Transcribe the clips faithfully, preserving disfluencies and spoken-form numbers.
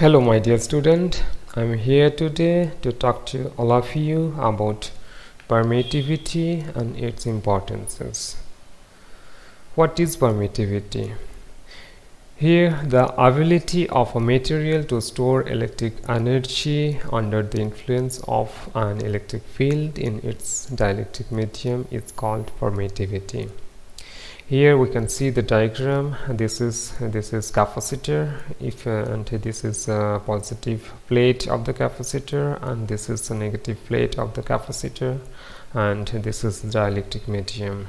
Hello my dear student, I'm here today to talk to all of you about permittivity and its importances. What is permittivity? Here, the ability of a material to store electric energy under the influence of an electric field in its dielectric medium is called permittivity. Here we can see the diagram. This is this is capacitor, if uh, and this is a positive plate of the capacitor, and this is a negative plate of the capacitor, and this is the dielectric medium.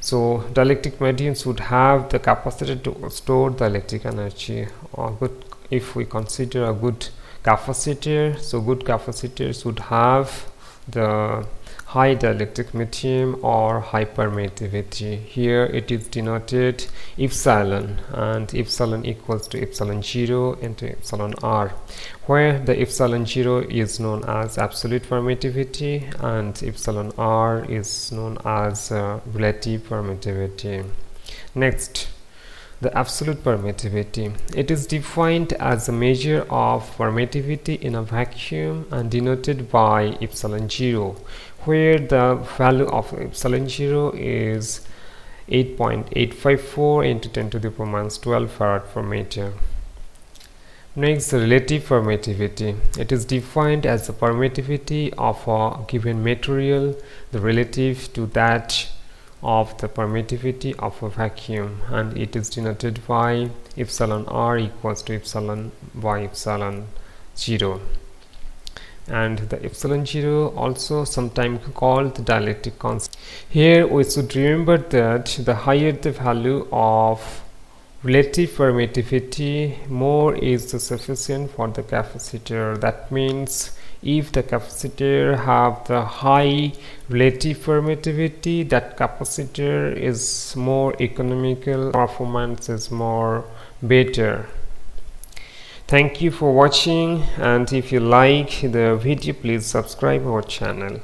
So dielectric medium would have the capacity to store the electric energy. Or good, if we consider a good capacitor, so good capacitors would have the high dielectric medium or permittivity. Here it is denoted epsilon, and epsilon equals to epsilon zero into epsilon r, where the epsilon zero is known as absolute permittivity and epsilon r is known as uh, relative permittivity. Next, the absolute permittivity. It is defined as a measure of permittivity in a vacuum and denoted by epsilon zero, where the value of epsilon zero is eight point eight five four into ten to the power minus twelve farad per meter. Next, relative permittivity. It is defined as the permittivity of a given material, the relative to that of the permittivity of a vacuum, and it is denoted by epsilon r equals to epsilon by epsilon zero. And the epsilon zero also sometimes called the dielectric constant. Here we should remember that the higher the value of relative permittivity, more is sufficient for the capacitor. That means if the capacitor have the high relative permittivity, that capacitor is more economical, performance is more better. Thank you for watching, and if you like the video, please subscribe our channel.